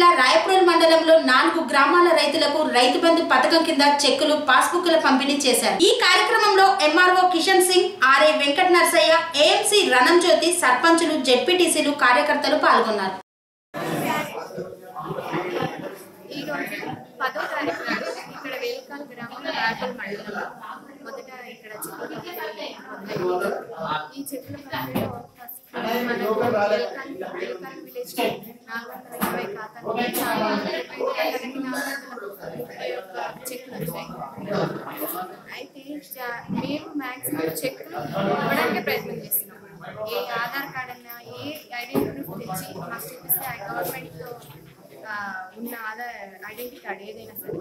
జిల్లా రాయపోల్ మండలంలో 4 గ్రామాల రైతులకు రైతు బంధు పథకం కింద చెక్కులు పాస్బుక్ల పంపిణీ చేశారు। ఈ కార్యక్రమంలో MRO Kishan Singh, R A Venkat, Narsaiah, AMC రణం చౌధరి, సర్పంచులు, జెడ్పీటీసీలు, కార్యకర్తలు పాల్గొన్నారు। Aadhaar card government identity card ఏదైనా సరే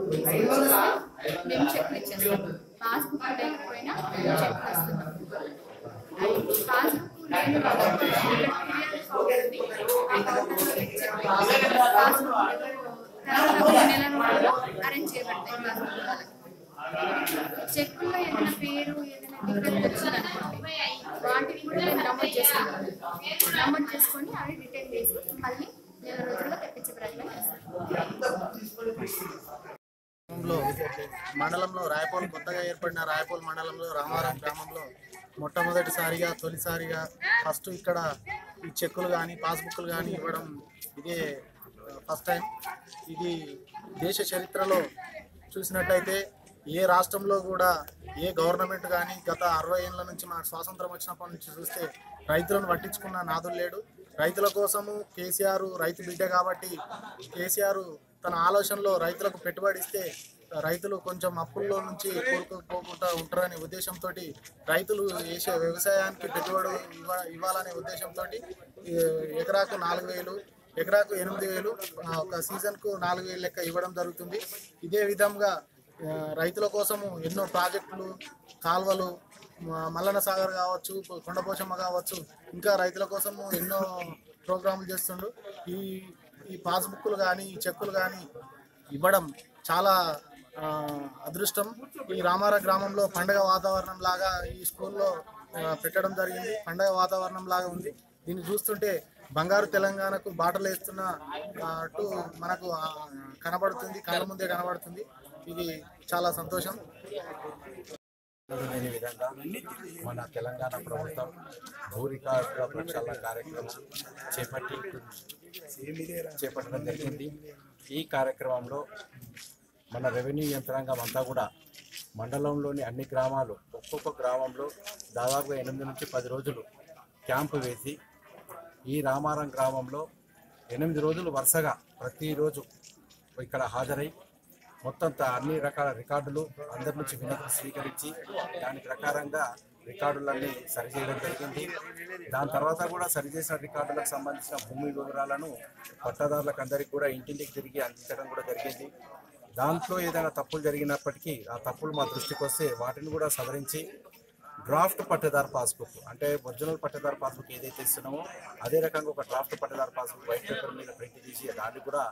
మేము చెక్ ఇచ్చేస్తాం। పాస్బుక్ లేకపోయినా చెక్ ఇస్తాం। పాస్బుక్ నేను అరేంజ్ చేయబడతాయి। చెక్కుల్లో ఏదైనా పేరు ఏదైనా డిఫరెంట్ వచ్చిందనుకోండి వాటిని కూడా మేము నమోదు చేసుకుంటాం। నమోదు చేసుకొని అవి రిటైన్ చేసి మళ్ళీ మండలంలో రాయపోల్ కొత్తగా ఏర్పడిన రాయపోల్ మండలంలో రామారం గ్రామంలో మొట్టమొదటిసారిగా తొలిసారిగా ఫస్ట్ ఇక్కడ ఈ చెక్కులు కానీ పాస్బుక్లు కానీ ఇవ్వడం ఇదే ఫస్ట్ టైం। ఇది దేశ చరిత్రలో చూసినట్లయితే ఏ రాష్ట్రంలో కూడా ఏ గవర్నమెంట్ కానీ గత 60 ఏళ్ళ నుంచి మన స్వాతంత్రం వచ్చినప్పటి నుంచి చూస్తే రైతులను పట్టించుకున్న నాదులు లేడు। రైతుల కోసము కేసీఆర్ రైతు బిడ్డ కాబట్టి కేసీఆర్ తన ఆలోచనలో రైతులకు పెట్టుబడి ఇస్తే రైతులు కొంచెం అప్పుల్లో నుంచి కోలుకోకుండా ఉంటారనే ఉద్దేశంతో రైతులు చేసే వ్యవసాయానికి పెట్టుబడి ఇవ్వాలనే ఉద్దేశంతో ఎకరాకు 4,000, ఎకరాకు 8,000, ఒక సీజన్కు 4,000 లెక్క ఇవ్వడం జరుగుతుంది। ఇదే విధంగా రైతుల కోసము ఎన్నో ప్రాజెక్టులు, కాల్వలు, మల్లన్న సాగర్ కావచ్చు, కొండపోచమ్మ కావచ్చు, ఇంకా రైతుల కోసము ఎన్నో ప్రోగ్రాములు చేస్తుండు। ఈ పాస్బుక్లు కానీ ఈ చెక్కులు కానీ ఇవ్వడం చాలా అదృష్టం। ఈ రామార గ్రామంలో పండగ వాతావరణం లాగా ఈ స్కూల్లో పెట్టడం జరిగింది। పండగ వాతావరణం లాగా ఉంది। దీన్ని చూస్తుంటే బంగారు తెలంగాణకు బాటలు వేస్తున్నట్టు మనకు కనబడుతుంది, కళ్ళ ముందే కనబడుతుంది। ఇది చాలా సంతోషం। లేని విధంగా మన తెలంగాణ ప్రభుత్వం భూ రికార్డుల ప్రక్షాళన కార్యక్రమం చేపట్టడం జరిగింది। ఈ కార్యక్రమంలో మన రెవెన్యూ యంత్రాంగం అంతా కూడా మండలంలోని అన్ని గ్రామాలు ఒక్కొక్క గ్రామంలో దాదాపుగా 8 నుంచి 10 రోజులు క్యాంపు వేసి ఈ రామారం గ్రామంలో 8 రోజులు వరుసగా ప్రతిరోజు ఇక్కడ హాజరై మొత్తం అన్ని రకాల రికార్డులు అందరి నుంచి వినతులు స్వీకరించి దాని ప్రకారంగా రికార్డులన్నీ సరిచేయడం జరిగింది। దాని తర్వాత కూడా సరిచేసిన రికార్డులకు సంబంధించిన భూమి వివరాలను పట్టాదారులకు అందరికీ కూడా ఇంటింటికి తిరిగి అందించడం కూడా జరిగింది। దాంట్లో ఏదైనా తప్పులు జరిగినప్పటికీ ఆ తప్పులు మా దృష్టికి వస్తే వాటిని కూడా సవరించి డ్రాఫ్ట్ పట్టదారు పాస్బుక్ అంటే ఒరిజినల్ పట్టదారు పాస్బుక్ ఏదైతే ఇస్తున్నామో అదే రకంగా ఒక డ్రాఫ్ట్ పట్టదారు పాస్బుక్ వైట్ పేపర్ మీద ప్రింట్ తీసి దాన్ని కూడా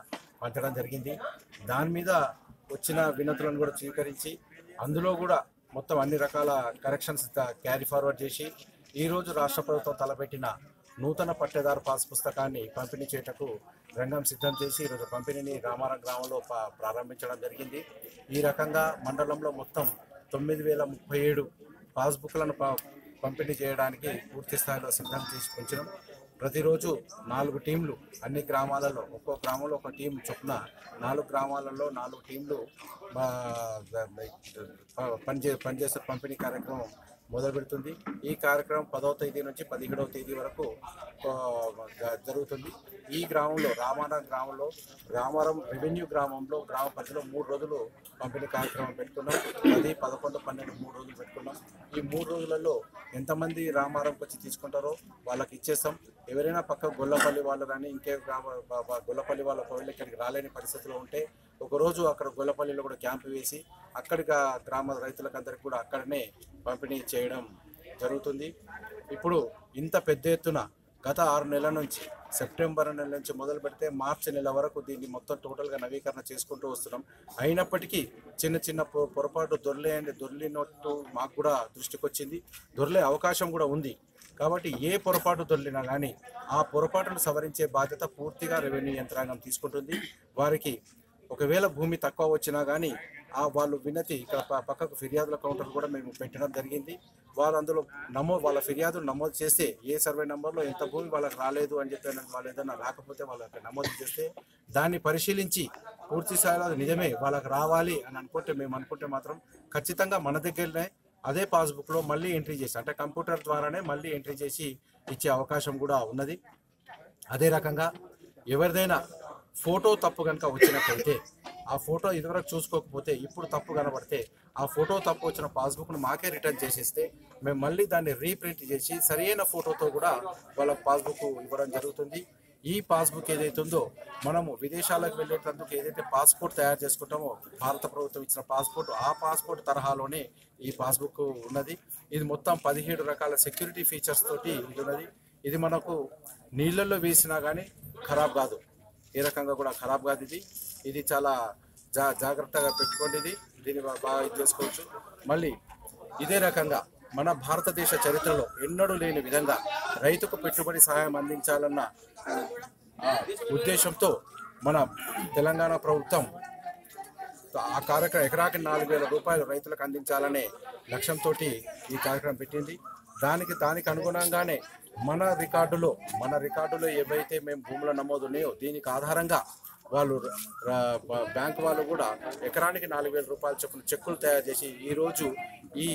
పంచడం జరిగింది। దాని మీద వచ్చిన వినతులను కూడా స్వీకరించి అందులో కూడా మొత్తం అన్ని రకాల కరెక్షన్స్ క్యారీ ఫార్వర్డ్ చేసి ఈరోజు రాష్ట్ర ప్రభుత్వం తలపెట్టిన నూతన పట్టేదారు పాస్ పుస్తకాన్ని పంపిణీ చేయటకు రంగం సిద్ధం చేసి ఈరోజు పంపిణీని రామారం గ్రామంలో ప్రారంభించడం జరిగింది। ఈ రకంగా మండలంలో మొత్తం 9,037 పాస్బుక్లను పంపిణీ చేయడానికి పూర్తి స్థాయిలో సిద్ధం చేసుకుంటున్నాం। ప్రతిరోజు 4 టీంలు అన్ని గ్రామాలలో ఒక్కో గ్రామంలో ఒక టీం చొప్పున 4 గ్రామాలలో 4 టీంలు పనిచేసే పంపిణీ కార్యక్రమం మొదలు పెడుతుంది। ఈ కార్యక్రమం 10వ తేదీ నుంచి 17వ తేదీ వరకు జరుగుతుంది। ఈ గ్రామంలో రామారం రెవెన్యూ గ్రామంలో గ్రామ పరిధిలో 3 రోజులు పంపిణీ కార్యక్రమం పెట్టుకున్నాం। 10, 11, 12, 3 రోజులు పెట్టుకున్నాం। ఈ 3 రోజులలో ఎంతమంది రామారంకి వచ్చి తీసుకుంటారో వాళ్ళకి ఇచ్చేస్తాం। ఎవరైనా పక్క గొల్లపల్లి వాళ్ళు కానీ ఇంకే గొల్లపల్లి వాళ్ళ కోళ్ళు ఇక్కడికి రాలేని పరిస్థితిలో ఉంటే ఒకరోజు అక్కడ గొల్లపల్లిలో కూడా క్యాంపు వేసి అక్కడికి గ్రామ రైతులకందరికీ కూడా అక్కడనే పంపిణీ చేయడం జరుగుతుంది। ఇప్పుడు ఇంత పెద్ద ఎత్తున గత 6 నెలల నుంచి సెప్టెంబర్ నెల నుంచి మొదలు పెడితే మార్చి నెల వరకు దీన్ని మొత్తం టోటల్గా నవీకరణ చేసుకుంటూ వస్తున్నాం। అయినప్పటికీ చిన్న పొరపాటు దొరలేనట్టు మాకు కూడా దృష్టికి వచ్చింది, దొరలే అవకాశం కూడా ఉంది। కాబట్టి ఏ పొరపాటు దొర్లినా గానీ ఆ పొరపాటును సవరించే బాధ్యత పూర్తిగా రెవెన్యూ యంత్రాంగం తీసుకుంటుంది. వారికి ఒకవేళ భూమి తక్కువ వచ్చినా గానీ ఆ వాళ్ళు వినతి ఇక్కడ పక్కకు ఫిర్యాదుల కౌంటర్ కూడా మేము పెట్టడం జరిగింది. వాళ్ళు అందులో వాళ్ళ ఫిర్యాదులు నమోదు చేస్తే ఏ సర్వే నెంబర్లో ఎంత భూమి వాళ్ళకి రాలేదు అని చెప్పి వాళ్ళు ఏదైనా రాకపోతే వాళ్ళకి నమోదు చేస్తే దాన్ని పరిశీలించి పూర్తి స్థాయిలో నిజమే వాళ్ళకి రావాలి అని అనుకుంటే మేము అనుకుంటే మాత్రం ఖచ్చితంగా మన దగ్గరనే అదే పాస్బుక్లో మళ్ళీ ఎంట్రీ చేసి అంటే కంప్యూటర్ ద్వారానే మళ్ళీ ఎంట్రీ చేసి ఇచ్చే అవకాశం కూడా ఉన్నది. అదే రకంగా ఎవరిదైనా ఫోటో తప్పు కనుక వచ్చినట్లయితే ఆ ఫోటో ఇదివరకు చూసుకోకపోతే ఇప్పుడు తప్పు కనబడితే ఆ ఫోటో తప్పు వచ్చిన పాస్బుక్ను మాకే రిటర్న్ చేసేస్తే మేము మళ్ళీ దాన్ని రీప్రింట్ చేసి సరైన ఫోటోతో కూడా వాళ్ళ పాస్బుక్ ఇవ్వడం జరుగుతుంది. ఈ పాస్బుక్ ఏదైతే ఉందో మనము విదేశాలకు వెళ్ళేటందుకు ఏదైతే పాస్పోర్ట్ తయారు చేసుకుంటామో భారత ప్రభుత్వం ఇచ్చిన పాస్పోర్ట్ ఆ పాస్పోర్ట్ తరహాలోనే ఈ పాస్బుక్ ఉన్నది. ఇది మొత్తం 17 రకాల సెక్యూరిటీ ఫీచర్స్ తోటి ఇది ఉన్నది. ఇది మనకు నీళ్ళల్లో వేసినా కానీ ఖరాబ్ కాదు, ఏ రకంగా కూడా ఖరాబ్ కాదు. ఇది చాలా జాగ్రత్తగా పెట్టుకోండి, దీన్ని బాగా ఇది చేసుకోవచ్చు. మళ్ళీ ఇదే రకంగా మన భారతదేశ చరిత్రలో ఎన్నడూ లేని విధంగా రైతుకు పెట్టుబడి సహాయం అందించాలన్న ఉద్దేశంతో మన తెలంగాణ ప్రభుత్వం ఆ కార్యక్రమం ఎకరాకి 4,000 రూపాయలు రైతులకు అందించాలనే లక్ష్యంతో ఈ కార్యక్రమం పెట్టింది. దానికి అనుగుణంగానే మన రికార్డులో ఏవైతే మేము భూముల నమోదు ఉన్నాయో దీనికి ఆధారంగా వాళ్ళు బ్యాంకు వాళ్ళు కూడా ఎకరానికి 4,000 రూపాయలు చొప్పున చెక్కులు తయారు చేసి ఈరోజు ఈ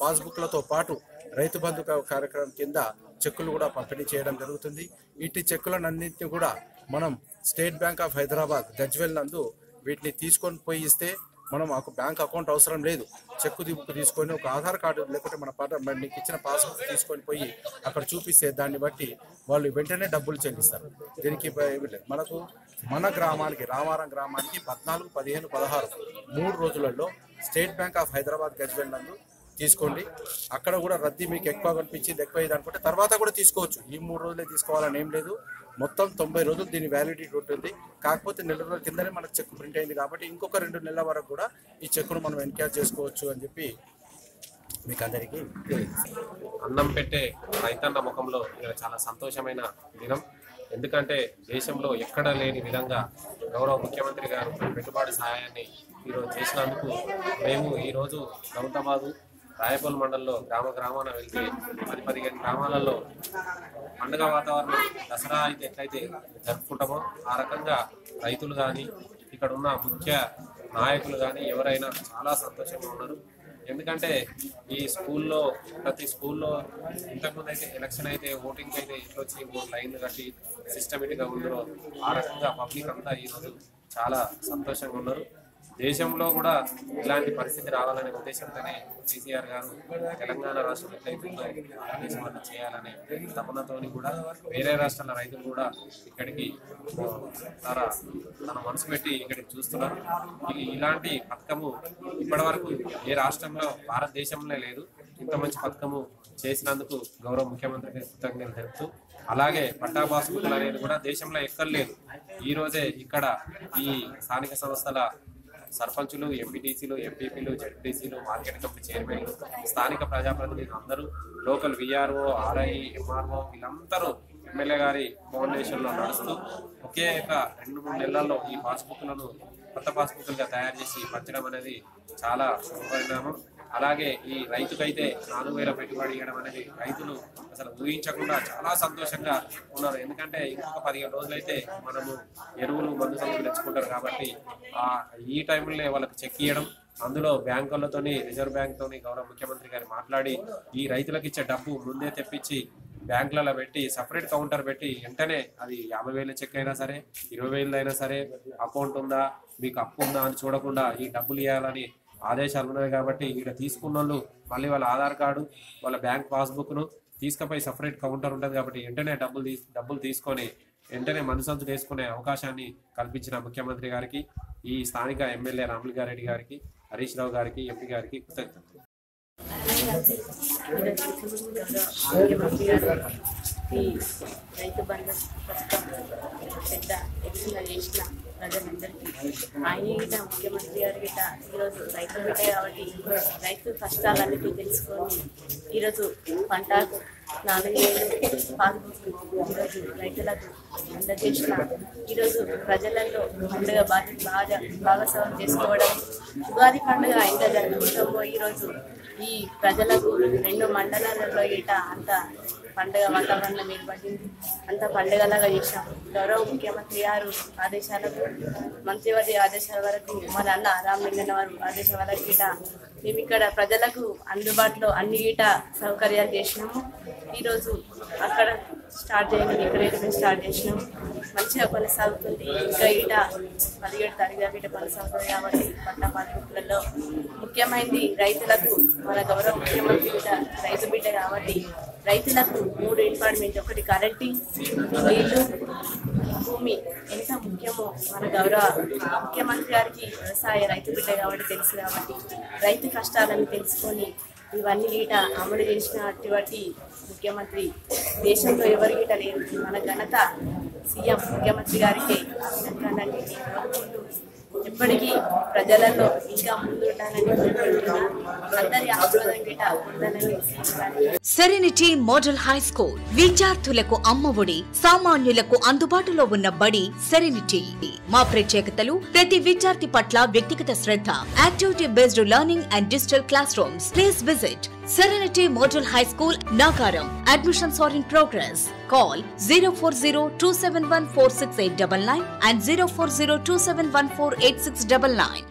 పాస్బుక్లతో పాటు రైతు బంధు కార్యక్రమం కింద చెక్కులు కూడా పంపిణీ చేయడం జరుగుతుంది. ఇటు చెక్కులన్నింటినీ కూడా మనం state bank of Hyderabad Gajwel నందు వీటిని తీసుకొని పోయి ఇస్తే మనం మాకు బ్యాంక్ అకౌంట్ అవసరం లేదు. చెక్కు దిక్కు తీసుకొని ఒక ఆధార్ కార్డు లేకుంటే మన నీకు ఇచ్చిన పాస్బుక్ తీసుకొని పోయి అక్కడ చూపిస్తే దాన్ని బట్టి వాళ్ళు వెంటనే డబ్బులు చెల్లిస్తారు. దీనికి మనకు మన గ్రామానికి రామారం గ్రామానికి 14, 15, 16 3 రోజులలో state bank of Hyderabad Gajwel నందు తీసుకోండి. అక్కడ కూడా రద్దీ మీకు ఎక్కువ కనిపించింది ఎక్కువ ఇది అనుకుంటే తర్వాత కూడా తీసుకోవచ్చు. ఈ 3 రోజులే తీసుకోవాలని ఏం లేదు. మొత్తం 90 రోజులు దీని వ్యాలిడిటీ ఉంటుంది. కాకపోతే 1 నెల రోజుల కిందనే మనకు చెక్ ప్రింట్ అయింది కాబట్టి ఇంకొక 2 నెలల వరకు కూడా ఈ చెక్కును మనం ఎన్క్యాష్ చేసుకోవచ్చు అని చెప్పి మీకు అందరికీ అన్నం పెట్టే రైతన్న ముఖంలో చాలా సంతోషమైన దినం. ఎందుకంటే దేశంలో ఎక్కడా లేని విధంగా గౌరవ ముఖ్యమంత్రి గారు పెట్టుబడి సహాయాన్ని ఈరోజు చేసినందుకు మేము ఈరోజు గౌతమాబాదు రాయపోల్ మండలంలో గ్రామాన వెళ్తే 10-15 గ్రామాలలో పండుగ వాతావరణం దసరా అయితే ఎట్లయితే జరుపుకుంటామో ఆ రకంగా రైతులు కానీ ఇక్కడ ఉన్న ముఖ్య నాయకులు కానీ ఎవరైనా చాలా సంతోషంగా ఉన్నారు. ఎందుకంటే ఈ స్కూల్లో ప్రతి స్కూల్లో ఇంతకుముందు అయితే ఎలక్షన్ అయితే ఓటింగ్ అయితే ఎట్లొచ్చి 3 లైన్లు కట్టి సిస్టమేటిక్గా ఉండరో ఆ రకంగా పబ్లిక్ అంతా ఈరోజు చాలా సంతోషంగా ఉన్నారు. దేశంలో కూడా ఇలాంటి పరిస్థితి రావాలనే ఉద్దేశంతోనే కేసీఆర్ గారు తెలంగాణ రాష్ట్రం ఎట్లయితుందో ఆంధ్రప్రదేశ్ వాళ్ళు చేయాలనే తపనతో కూడా వేరే రాష్ట్రాల రైతులు కూడా ఇక్కడికి తన మనసు పెట్టి ఇక్కడికి చూస్తున్నారు. ఇలాంటి పథకము ఇప్పటి వరకు ఏ రాష్ట్రంలో భారతదేశంలో లేదు. ఇంత మంచి పథకము చేసినందుకు గౌరవ ముఖ్యమంత్రికి కృతజ్ఞతలు తెలుపుతూ అలాగే పట్టా పాస్బుక్లు అనేది కూడా దేశంలో ఎక్కడ లేదు. ఈరోజే ఇక్కడ ఈ స్థానిక సంస్థల సర్పంచులు, ఎంపీటీసీలు, ఎంపీపీలు, జెడ్పీసీలు, మార్కెట్ కమిటీ చైర్మన్లు, స్థానిక ప్రజాప్రతినిధులు అందరూ లోకల్ విఆర్ఓ, RI, MRO వీళ్ళందరూ ఎమ్మెల్యే గారి కోఆర్డినేషన్లో నడుస్తూ ఒకే 2-3 నెలల్లో ఈ పాస్బుక్లను కొత్త పాస్బుక్లుగా తయారు చేసి పంచడం అనేది చాలా శుభపరిణామం. అలాగే ఈ రైతుకైతే 4,000 పెట్టుబడి ఇవ్వడం అనేది రైతులు అసలు ఊహించకుండా చాలా సంతోషంగా ఉన్నారు. ఎందుకంటే ఇంకొక 15 రోజులైతే మనము ఎరువులు మందు సరుకులు తెచ్చుకుంటారు కాబట్టి ఈ టైంలోనే వాళ్ళకి చెక్ ఇవ్వడం, అందులో బ్యాంకులతో రిజర్వ్ బ్యాంక్తో గౌరవ ముఖ్యమంత్రి గారు మాట్లాడి ఈ రైతులకు ఇచ్చే డబ్బు ముందే తెప్పించి బ్యాంకులలో పెట్టి సపరేట్ కౌంటర్ పెట్టి వెంటనే అది 50,000 చెక్ అయినా సరే 20,000 అయినా సరే అకౌంట్ ఉందా మీకు అప్పు ఉందా అని చూడకుండా ఈ డబ్బులు ఇవ్వాలని ఆదేశాలు ఉన్నాయి. కాబట్టి ఇక్కడ తీసుకున్న వాళ్ళు మళ్ళీ వాళ్ళ ఆధార్ కార్డు వాళ్ళ బ్యాంక్ పాస్బుక్ను తీసుకుపోయి సపరేట్ కౌంటర్ ఉంటుంది కాబట్టి వెంటనే డబ్బులు తీసుకొని వెంటనే మనసంతు చేసుకునే అవకాశాన్ని కల్పించిన ముఖ్యమంత్రి గారికి, ఈ స్థానిక ఎమ్మెల్యే రామలింగారెడ్డి గారికి, హరీష్ రావు గారికి, ఎంపీ గారికి కృతజ్ఞతలు. ఈ రైతు బంధు పథకం పెద్ద ఎక్సెల్ చేసిన ప్రజలందరికీ ఆయన గిట ముఖ్యమంత్రి గారి గిట ఈరోజు రైతులు కాబట్టి రైతు కష్టాలన్నిటి తెలుసుకొని ఈరోజు పంట 4,000 పాస్బుక్లు రైతులకు అందజేసిన ఈరోజు ప్రజలలో పండుగ బాగా భాగస్వామ్యం చేసుకోవడం. ఉగాది పండుగ ఇంత జరుగుతుందో ఈరోజు ఈ ప్రజలకు 2 మండలాలలో ఇట అంత పండుగ వాతావరణం ఏర్పడింది. అంత పండుగలాగా చేశాం. గౌరవ ముఖ్యమంత్రి గారు ఆదేశాలకు మంత్రివర్గ ఆదేశాల వరకు మన అన్న రామలింగన్న వారు ఆదేశాల వరకు ఇట మేము ఇక్కడ ప్రజలకు అందుబాటులో అన్ని ఇట సౌకర్యాలు చేసినాము. ఈరోజు అక్కడ స్టార్ట్ చేయడం ఇక్కడ స్టార్ట్ చేసినాము. మంచిగా కొనసాగుతుంది. ఇంకా ఈట 17 తారీఖు ఇట కొనసాగుతుంది కాబట్టి పట్ల పాలకులలో ముఖ్యమైనది రైతులకు మన గౌరవ ముఖ్యమంత్రి రైతు బిడ్డ కాబట్టి రైతులకు 3 డిపార్ట్మెంట్, ఒకటి కరెంటు, నీళ్లు, భూమి ఎంత ముఖ్యమో మన గౌరవ ముఖ్యమంత్రి గారికి వ్యవసాయ రైతు బిడ్డ కాబట్టి తెలుసు. కాబట్టి రైతు కష్టాలను తెలుసుకొని ఇవన్నీ గీట అమలు చేసినటువంటి ముఖ్యమంత్రి దేశంలో ఎవరి గీట లేదు. మన ఘనత సీఎం ముఖ్యమంత్రి గారికి ఎప్పటికీ ప్రజలలో ఇంకా ముందు అందరి ఆశీర్వాదం గీట ఉండాలని. సెరెనిటీ మోడల్ హై స్కూల్ విద్యార్థులకు అమ్మఒడి, సామాన్యులకు అందుబాటులో ఉన్న బడి సెరెనిటీ. మా ప్రత్యేకతలు ప్రతి విద్యార్థి పట్ల వ్యక్తిగత శ్రద్ధ, activity based learning and digital classrooms. Please visit Serenity Model High School, Nagaram. Admissions are in progress. Call 04027146899 and 04027148699.